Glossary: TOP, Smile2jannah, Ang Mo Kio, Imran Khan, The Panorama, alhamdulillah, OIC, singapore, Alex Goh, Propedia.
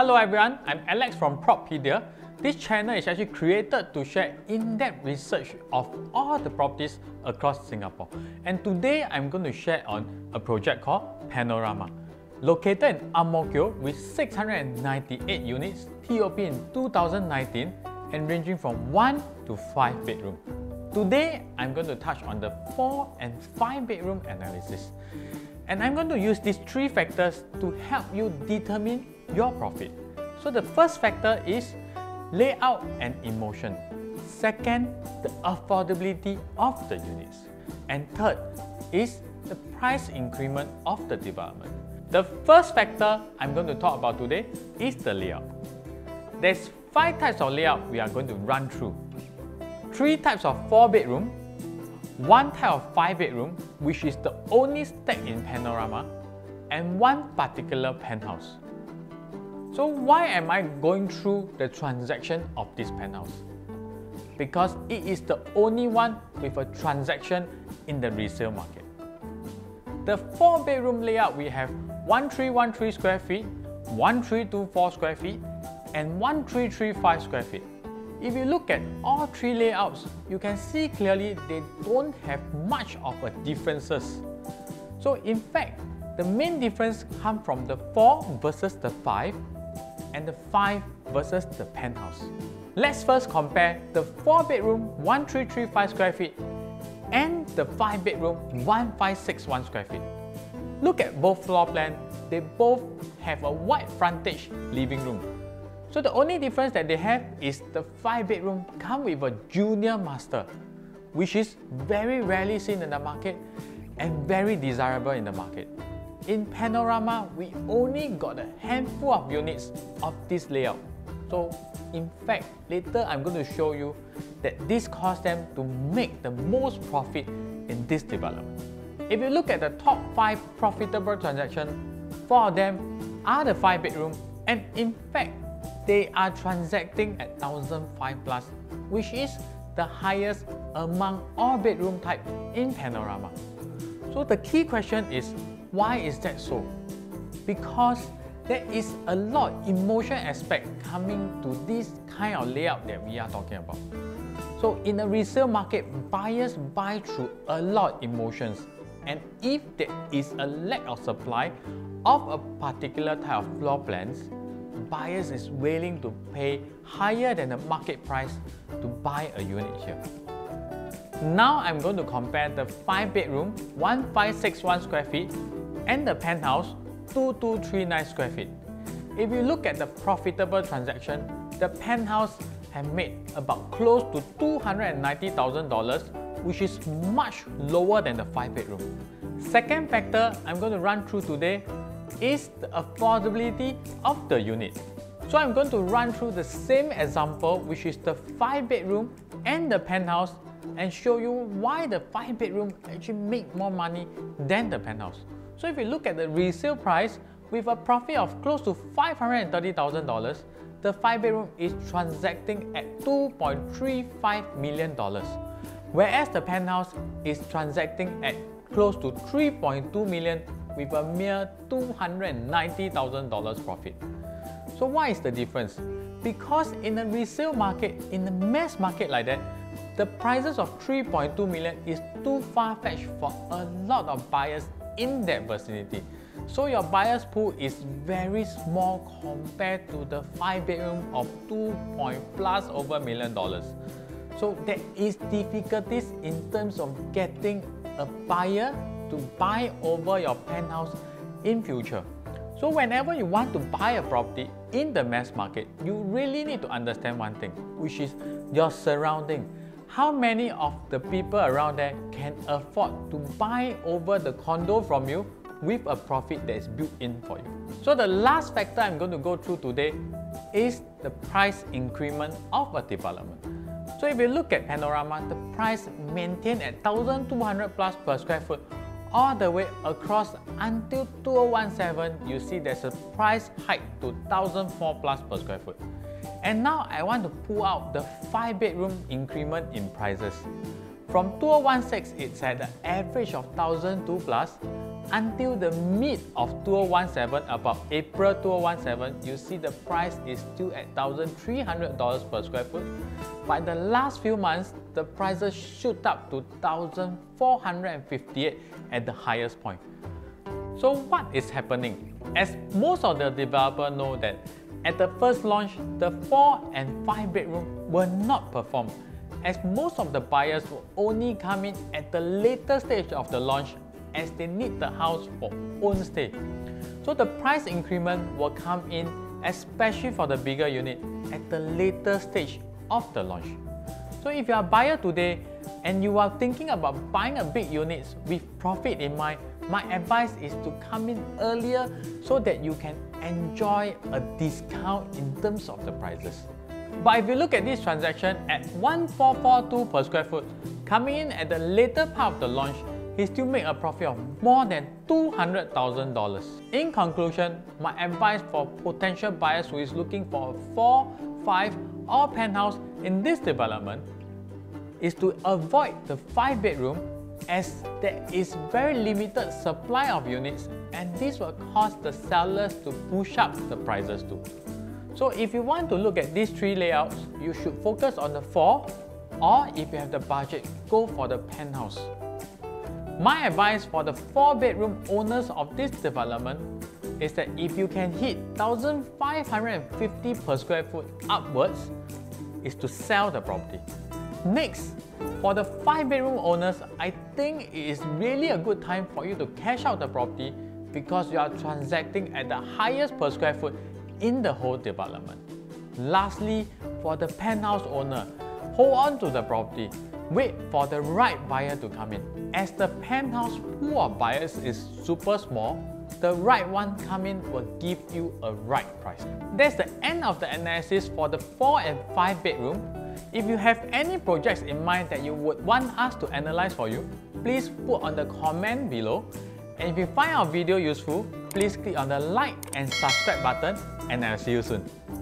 Hello everyone, I'm Alex from Propedia. This channel is actually created to share in-depth research of all the properties across Singapore. And today I'm going to share on a project called Panorama. Located in Ang Mo Kio with 698 units, TOP in 2019 and ranging from 1 to 5 bedroom. Today, I'm going to touch on the 4 and 5 bedroom analysis. And I'm going to use these three factors to help you determine your profit. So the first factor is layout and emotion. Second, the affordability of the units. And third is the price increment of the development. The first factor I'm going to talk about today is the layout. There's 5 types of layout we are going to run through. 3 types of 4 bedroom, 1 type of 5 bedroom, which is the only stack in Panorama, and 1 particular penthouse. So why am I going through the transaction of this penthouse? Because it is the only one with a transaction in the resale market. The 4 bedroom layout we have 1313 square feet, 1324 square feet, and 1335 square feet. If you look at all three layouts, you can see clearly they don't have much of a differences. So in fact, the main difference comes from the 4 versus the 5 and the 5 versus the penthouse. Let's first compare the 4 bedroom 1335 square feet and the 5 bedroom 1561 square feet. Look at both floor plan, they both have a wide frontage living room. So the only difference that they have is the 5 bedroom comes with a junior master, which is very rarely seen in the market and very desirable in the market. In Panorama, we only got a handful of units of this layout. So in fact, later I'm going to show you that this caused them to make the most profit in this development. If you look at the top 5 profitable transactions, 4 of them are the 5 bedroom, and in fact, they are transacting at 1,005 plus, which is the highest among all bedroom type in Panorama. So the key question is, why is that so? Because there is a lot of emotion aspect coming to this kind of layout that we are talking about. So in the resale market, buyers buy through a lot of emotions. And if there is a lack of supply of a particular type of floor plans, buyers is willing to pay higher than the market price to buy a unit here. Now I'm going to compare the 5 bedroom 1561 square feet and the penthouse 2239 square feet. If you look at the profitable transaction, the penthouse has made about close to $290,000, which is much lower than the 5 bedroom. Second factor I'm going to run through today is the affordability of the unit. So I'm going to run through the same example, which is the 5 bedroom and the penthouse, and show you why the 5 bedroom actually make more money than the penthouse. So if you look at the resale price, with a profit of close to $530,000, the 5 bedroom is transacting at $2.35 million, whereas the penthouse is transacting at close to $3.2 million with a mere $290,000 profit. So why is the difference? Because in the resale market, in the mass market like that, the prices of $3.2 million is too far-fetched for a lot of buyers in that vicinity. So your buyer's pool is very small compared to the 5 bedroom of $2 plus over million. So there is difficulties in terms of getting a buyer to buy over your penthouse in future. So whenever you want to buy a property in the mass market, you really need to understand one thing, which is your surrounding. How many of the people around there can afford to buy over the condo from you with a profit that is built in for you? So the last factor I'm going to go through today is the price increment of a development. So if you look at Panorama, the price maintained at 1,200 plus per square foot all the way across until 2017, you see there's a price hike to 1,004 plus per square foot. And now I want to pull out the 5 bedroom increment in prices. From 2016, it's at the average of 1,002 plus, until the mid of 2017, about April 2017, you see the price is still at $1,300 per square foot. By the last few months, the prices shoot up to $1,458 at the highest point. So what is happening? As most of the developers know that at the first launch, the 4 and 5 bedroom were not performed, as most of the buyers will only come in at the later stage of the launch, as they need the house for own stay. So the price increment will come in, especially for the bigger unit, at the later stage of the launch. So if you are a buyer today and you are thinking about buying a big unit with profit in mind, my advice is to come in earlier so that you can enjoy a discount in terms of the prices. But if you look at this transaction at $1,442 per square foot, coming in at the later part of the launch, he still made a profit of more than $200,000. In conclusion, my advice for potential buyers who is looking for a 4, 5 or penthouse in this development is to avoid the 5 bedroom, as there is very limited supply of units, and this will cause the sellers to push up the prices too. So if you want to look at these 3 layouts, you should focus on the 4, or if you have the budget, go for the penthouse. My advice for the 4-bedroom owners of this development is that if you can hit $1,550 per square foot upwards, is to sell the property. Next, for the 5-bedroom owners, I think it is really a good time for you to cash out the property, because you are transacting at the highest per square foot in the whole development. Lastly, for the penthouse owner, hold on to the property. Wait for the right buyer to come in. As the penthouse pool of buyers is super small, the right one come in will give you a right price. That's the end of the analysis for the 4 and 5 bedroom. If you have any projects in mind that you would want us to analyze for you, please put on the comment below. And if you find our video useful, please click on the like and subscribe button, and I'll see you soon.